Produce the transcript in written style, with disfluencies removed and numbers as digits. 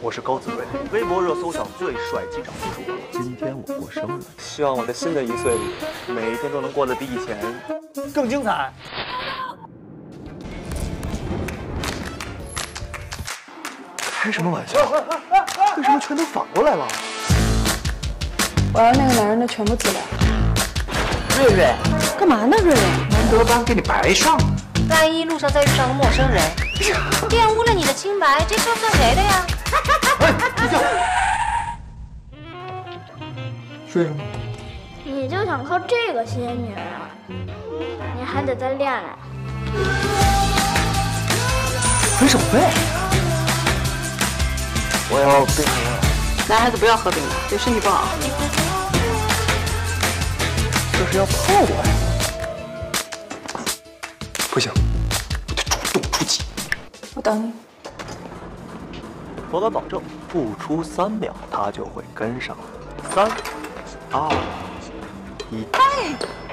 我是高子睿，微博热搜上最帅机长博主。今天我过生日，希望我在新的一岁里，每一天都能过得比以前更精彩。开什么玩笑？为什么全都反过来了？我要那个男人的全部资料。瑞瑞，干嘛呢？瑞瑞，难得班给你白上了。万一路上再遇上个陌生人，玷污了你的清白，这事算谁的呀？ 睡了吗？你就想靠这个吸引女人啊？你还得再练练。分手费？我要冰糖了。男孩子不要喝冰糖，对身体不好。这是要泡我呀？不行，我得主动出击。我等你。 罗兰保证，不出3秒，他就会跟上。3、2、1。